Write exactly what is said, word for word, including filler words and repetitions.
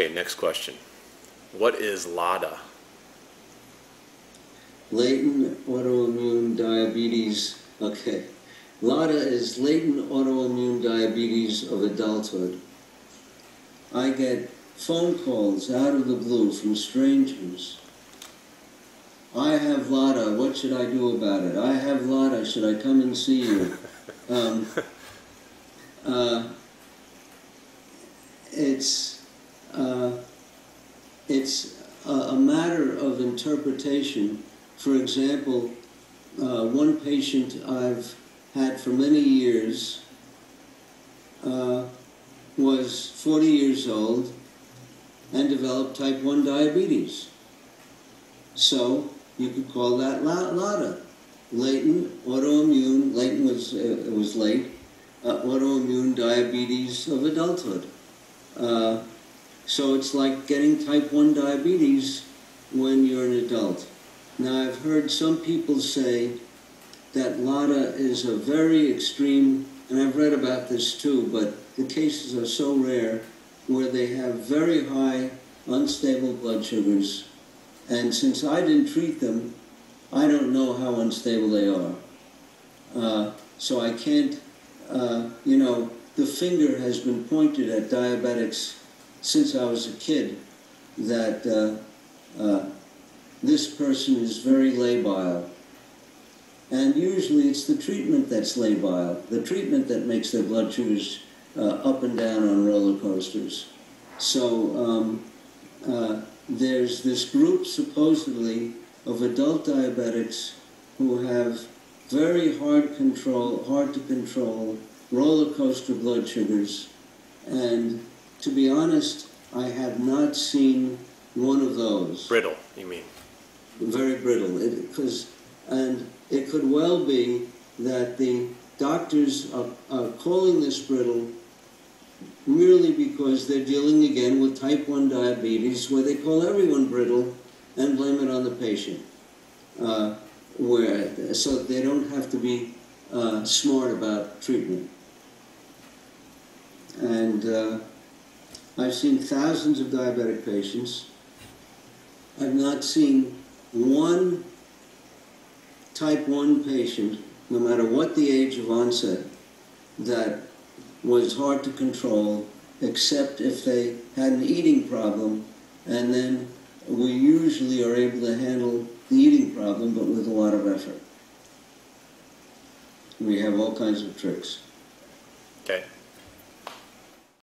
Okay, next question. What is LADA? Latent autoimmune diabetes. Okay. LADA is latent autoimmune diabetes of adulthood. I get phone calls out of the blue from strangers. I have LADA, what should I do about it? I have LADA, should I come and see you? Um, uh, it's uh, it's a, a matter of interpretation. For example, uh, one patient I've had for many years uh, was forty years old and developed type one diabetes. So you could call that LADA, latent autoimmune, latent was, it was late, uh, autoimmune diabetes of adulthood. Uh, so it's like getting type one diabetes when you're an adult. Now I've heard some people say that LADA is a very extreme, and I've read about this too, but the cases are so rare, where they have very high unstable blood sugars. And since I didn't treat them, I don't know how unstable they are. Uh, so I can't, uh, you know, the finger has been pointed at diabetics since I was a kid, that uh, uh, this person is very labile. And usually it's the treatment that's labile, the treatment that makes their blood sugars Uh, up and down on roller coasters. So um, uh, there's this group supposedly of adult diabetics who have very hard control, hard to control roller coaster blood sugars, and to be honest, I have not seen one of those. Brittle, you mean? Very brittle, it, 'cause, and it could well be that the doctors are, are calling this brittle merely because they're dealing again with type one diabetes, where they call everyone brittle and blame it on the patient, uh, where, so they don't have to be uh, smart about treatment. And uh, I've seen thousands of diabetic patients. I've not seen one type one patient, no matter what the age of onset, that was hard to control, except if they had an eating problem, and then we usually are able to handle the eating problem, but with a lot of effort. We have all kinds of tricks. Okay.